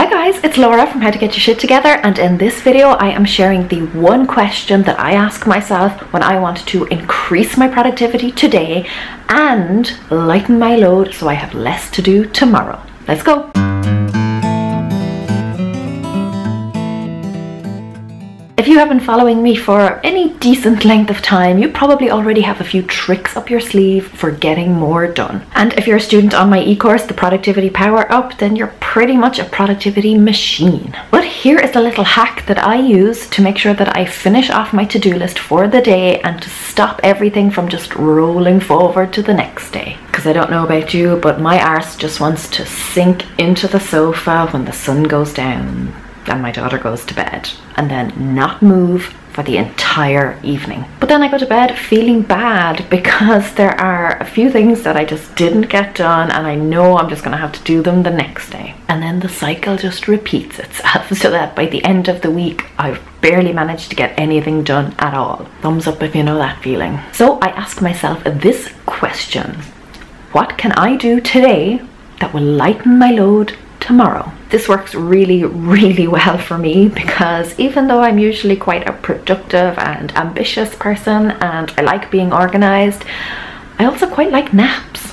Hi guys, it's Laura from How to Get Your Shit Together, and in this video I am sharing the one question that I ask myself when I want to increase my productivity today and lighten my load so I have less to do tomorrow. Let's go! If you have been following me for any decent length of time, you probably already have a few tricks up your sleeve for getting more done. And if you're a student on my e-course, the Productivity Power Up, then you're pretty much a productivity machine. But here is a little hack that I use to make sure that I finish off my to-do list for the day and to stop everything from just rolling forward to the next day. Because I don't know about you, but my arse just wants to sink into the sofa when the sun goes down and my daughter goes to bed, and then not move for the entire evening. But then I go to bed feeling bad because there are a few things that I just didn't get done, and I know I'm just gonna have to do them the next day. And then the cycle just repeats itself, so that by the end of the week I've barely managed to get anything done at all. Thumbs up if you know that feeling. So I ask myself this question: what can I do today that will lighten my load tomorrow? This works really, really well for me because even though I'm usually quite a productive and ambitious person and I like being organized, I also quite like naps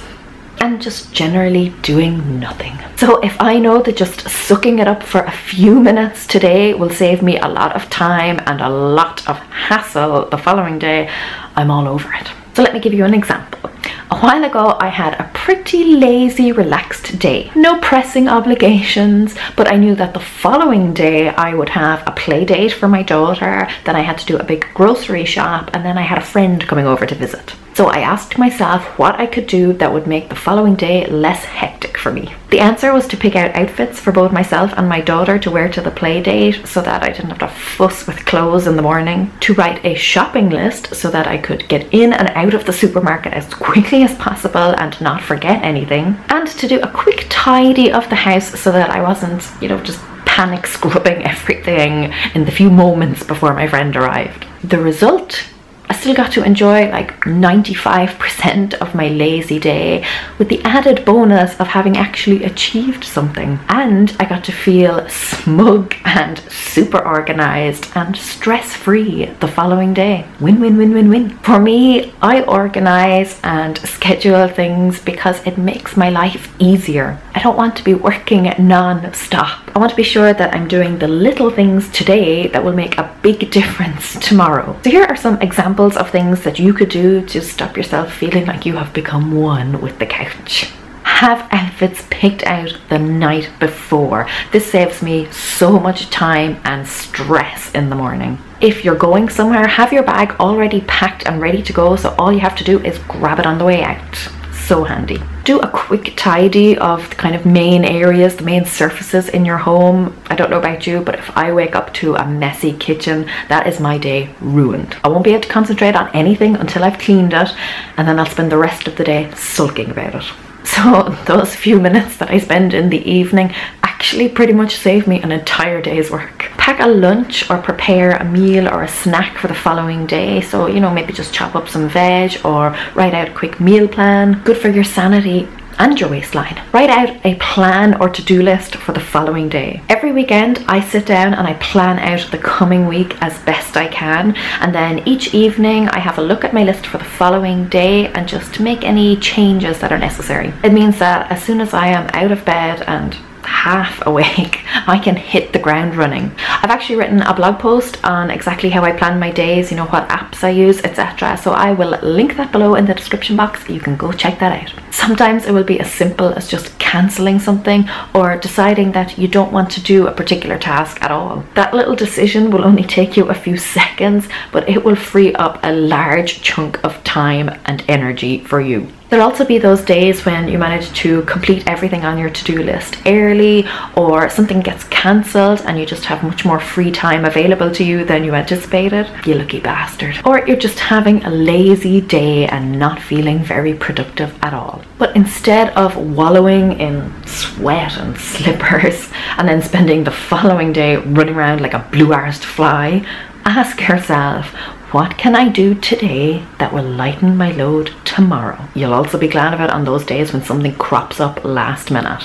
and just generally doing nothing. So if I know that just sucking it up for a few minutes today will save me a lot of time and a lot of hassle the following day, I'm all over it. So let me give you an example. A while ago, I had a pretty lazy, relaxed day. No pressing obligations, but I knew that the following day I would have a play date for my daughter, then I had to do a big grocery shop, and then I had a friend coming over to visit. So I asked myself what I could do that would make the following day less hectic for me. The answer was to pick out outfits for both myself and my daughter to wear to the play date so that I didn't have to fuss with clothes in the morning, to write a shopping list so that I could get in and out of the supermarket as quickly as possible and not forget anything, and to do a quick tidy of the house so that I wasn't, just panic scrubbing everything in the few moments before my friend arrived. The result? I still got to enjoy like 95% of my lazy day, with the added bonus of having actually achieved something. And I got to feel smug and super organized and stress-free the following day. Win, win, win, win, win. For me, I organize and schedule things because it makes my life easier. I don't want to be working non-stop. I want to be sure that I'm doing the little things today that will make a big difference tomorrow. So here are some examples of things that you could do to stop yourself feeling like you have become one with the couch. Have outfits picked out the night before. This saves me so much time and stress in the morning. If you're going somewhere, have your bag already packed and ready to go, so all you have to do is grab it on the way out. So handy. Do a quick tidy of the kind of main areas, the main surfaces in your home. I don't know about you, but if I wake up to a messy kitchen, that is my day ruined. I won't be able to concentrate on anything until I've cleaned it, and then I'll spend the rest of the day sulking about it. So those few minutes that I spend in the evening actually pretty much save me an entire day's work. Pack a lunch or prepare a meal or a snack for the following day. So, maybe just chop up some veg or write out a quick meal plan. Good for your sanity and your waistline. Write out a plan or to-do list for the following day. Every weekend I sit down and I plan out the coming week as best I can, and then each evening I have a look at my list for the following day and just make any changes that are necessary. It means that as soon as I am out of bed and half awake, I can hit the ground running. I've actually written a blog post on exactly how I plan my days, what apps I use, etc. So I will link that below in the description box. You can go check that out. Sometimes it will be as simple as just cancelling something or deciding that you don't want to do a particular task at all. That little decision will only take you a few seconds, but it will free up a large chunk of time and energy for you. There'll also be those days when you manage to complete everything on your to-do list early, or something gets cancelled and you just have much more free time available to you than you anticipated. You lucky bastard. Or you're just having a lazy day and not feeling very productive at all. But instead of wallowing in sweat and slippers and then spending the following day running around like a blue-arsed fly, ask yourself, what can I do today that will lighten my load tomorrow? You'll also be glad about on those days when something crops up last minute.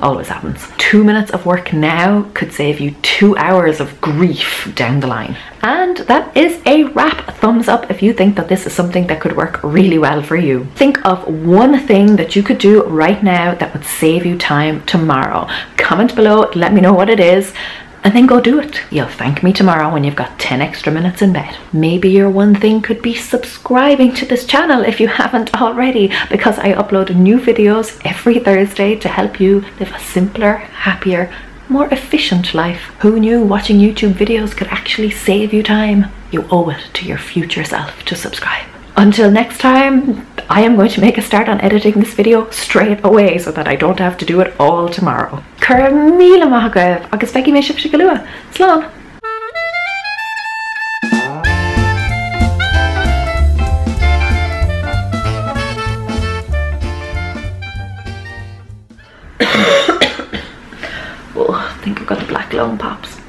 Always happens. 2 minutes of work now could save you 2 hours of grief down the line. And that is a wrap. Thumbs up if you think that this is something that could work really well for you. Think of one thing that you could do right now that would save you time tomorrow. Comment below, let me know what it is, and then go do it. You'll thank me tomorrow when you've got 10 extra minutes in bed. Maybe your one thing could be subscribing to this channel if you haven't already, because I upload new videos every Thursday to help you live a simpler, happier, more efficient life. Who knew watching YouTube videos could actually save you time? You owe it to your future self to subscribe. Until next time, I am going to make a start on editing this video straight away so that I don't have to do it all tomorrow. Míle maith agus beici mé sibh go luath. Slán! Oh, I think I've got the black lung pops.